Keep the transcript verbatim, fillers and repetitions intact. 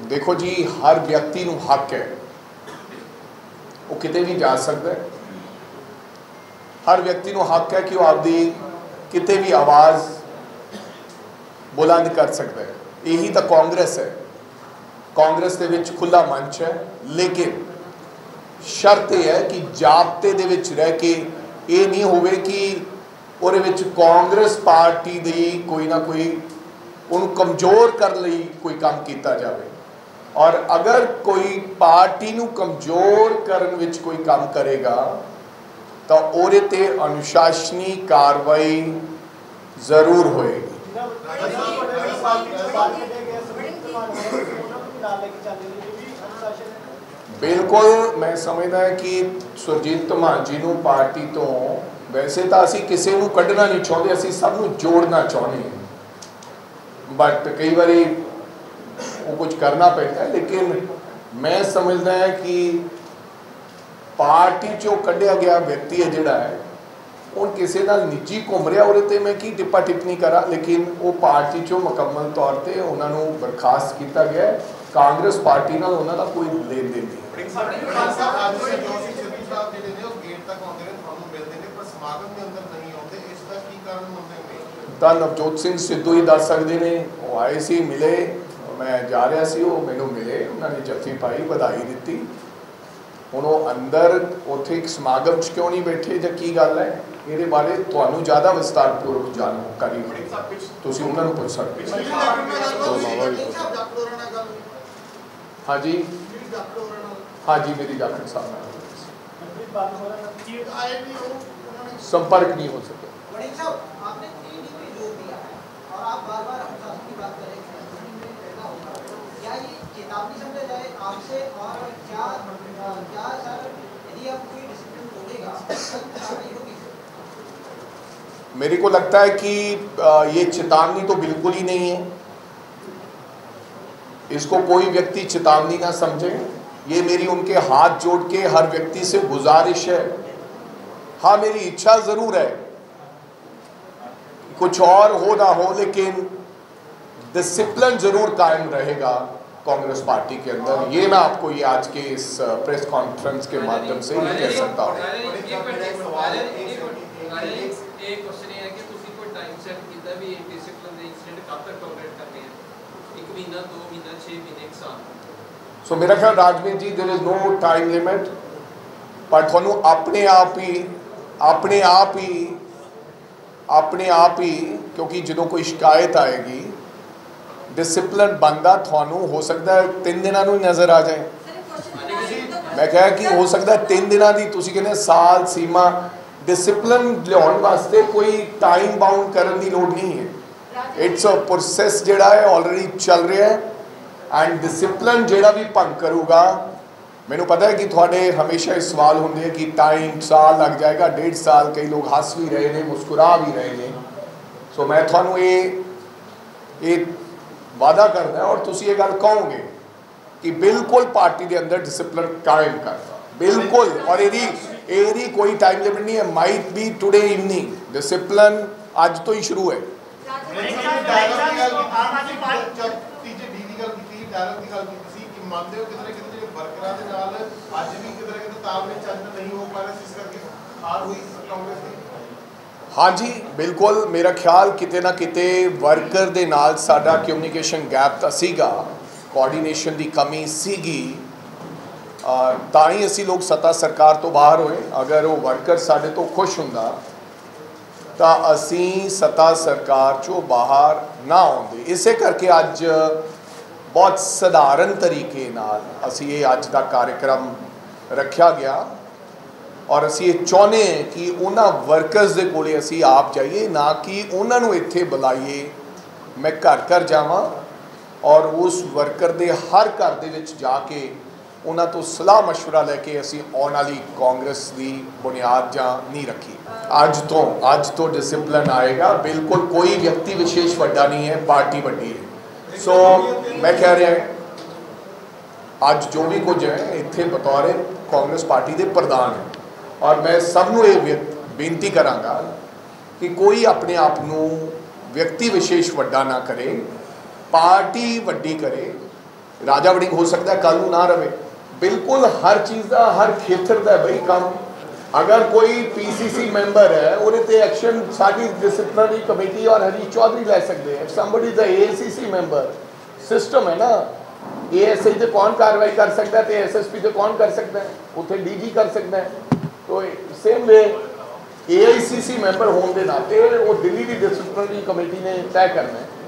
देखो जी, हर व्यक्ति नूं हक है वो किते भी जा सकता है। हर व्यक्ति नूं हक है कि वो आपदी किते भी आवाज़ बुलंद कर सकता है। यही तो कांग्रेस है, कांग्रेस दे विच खुला मंच है, लेकिन शर्त यह है कि जाब्ते दे विच रह के ये नहीं होवे कि उहदे विच कांग्रेस पार्टी दी कोई ना कोई उन्हें कमज़ोर कर लई कोई काम किया जाए। और अगर कोई पार्टी नूं कमज़ोर करन विच कोई काम करेगा तो उहदे ते अनुशासनी कार्रवाई जरूर होएगी। बिल्कुल मैं समझदा है कि सुरजीत धमान जी नूं पार्टी तो वैसे तो असीं किसी नूं कढ़ना नहीं चाहते, असीं सब नूं जोड़ना चाहते हैं, बट कई बारी वो कुछ करना पड़ता है। लेकिन मैं समझदा है कि पार्टी चो कढ़िया गया व्यक्ति है जिहड़ा है उन किसी नाल निजी घूम रहा, उहदे मैं की टिप्पा टिप्पणी करा, लेकिन वो पार्टी चो मुकम्मल तौर पर उन्होंने बर्खास्त किया गया। कांग्रेस पार्टी नाल उन्हां दा कोई लेन देन नहीं। नवजोत सिंह सिद्धू ही दस सकते ने, वो आए सी मिले, मैं जा रहा सी, वो मैनूं मिले, उन्होंने जफ्ती पाई, बधाई दी। हुण वो अंदर उत्थे एक समागम च क्यों नहीं बैठे जां की गल है, ये बारे तुहानूं ज़्यादा विस्तारपूर्वक जाणो करी तुसीं उन्हां नूं पुछ सकदे हो। हाँ जी, हाँ जी, मेरी डॉक्टर साहब संपर्क नहीं हो सके। मेरे को लगता है कि ये चेतावनी तो बिल्कुल ही नहीं है, इसको कोई व्यक्ति चेतावनी ना समझे। ये मेरी उनके हाथ जोड़ के हर व्यक्ति से गुजारिश है। हाँ, मेरी इच्छा ज़रूर है कुछ और हो ना हो, लेकिन डिसिप्लिन ज़रूर कायम रहेगा कांग्रेस पार्टी के अंदर। ये मैं आपको ये आज के इस प्रेस कॉन्फ्रेंस के माध्यम से ही कह सकता हूँ। सो मेरा ख्याल Rajveer ji, there is no time limit, पर थानू अपने आप ही अपने आप ही अपने आप ही क्योंकि जदों कोई शिकायत आएगी डिसिप्लिन बंदा थानू हो सकता है तीन दिनों में नज़र आ जाए। मैं कहा कि हो सकता है तीन दिनों की तुसीं कहंदे साल सीमा, डिसिप्लिन लियाउण वास्ते कोई टाइम बाउंड करने की लोड़ नहीं है। इट्स अ प्रोसेस जिहड़ा है ऑलरेडी चल रहा है, एंड डिसिप्लिन जिहड़ा भी भंग करूगा, मैनू पता है कि तुहाडे हमेशा इस सवाल होंदे कि टाइम साल लग जाएगा, डेढ़ साल, कई लोग हंस भी रहे हैं, मुस्कुरा भी रहे हैं। सो मैं तुहानू ये वादा करना है और तुसी ये गल कहोगे कि बिल्कुल पार्टी के अंदर डिसिप्लिन कायम करना बिल्कुल, और एरी एरी कोई टाइम लिमिट नहीं है। Might be today evening, discipline आज तो ही शुरू है। हाँ जी बिल्कुल, मेरा ख्याल किते ना किते वर्कर दे नाल साडा कम्यूनीकेशन गैप तो सीगा, कोआर्डीनेशन की कमी सीगी, तां ही असी लोग सत्ता सरकार तो बाहर होए। अगर वो वर्कर साडे तो खुश हुंदा तां असी सत्ता सरकार चो बाहर ना आउंदे। इसे करके अज बहुत सधारण तरीके नाल असी ये अज दा कार्यक्रम रखा गया, और असी ये चाहते हैं कि उन्होंने वर्कर्स के कोल असी आप जाइए, ना कि उन्होंने इत्थे बुलाइए। मैं घर घर जावां और उस वर्कर के हर घर दे विच जाके उन्हां तो सलाह मशवरा लैके असी आने वाली कांग्रेस की बुनियाद जां नहीं रखी। अज तो अज तो डिसिप्लिन आएगा बिल्कुल, कोई व्यक्ति विशेष वड्डा नहीं है, पार्टी वड्डी है। सो मैं कह रहा अज जो भी कुछ है इत्थे बतौर कांग्रेस पार्टी के प्रधान है, और मैं सबनों ये बेनती कराँगा कि कोई अपने आप को व्यक्ति विशेष वड्डा ना करे, पार्टी वड्डी करे। राजा वड़िंग हो सकता है कानून ना रहे, बिल्कुल हर चीज़ का हर खेत्र का बई कानून। अगर कोई पीसीसी मैंबर है उन्हें एक्शन सारी डिसिप्लिनरी कमेटी और हरीश चौधरी लै सकते हैं। Somebody is a C C member system है ना, ए एस आई से कौन कार्रवाई कर सकता है तो एस एस पी से कौन कर सकता है, उसे डी जी कर सकता है। तो सेम वे ए आई सी सी मैंबर होने के नाते वो दिल्ली की डिसिप्लिनरी कमेटी ने तय करना है।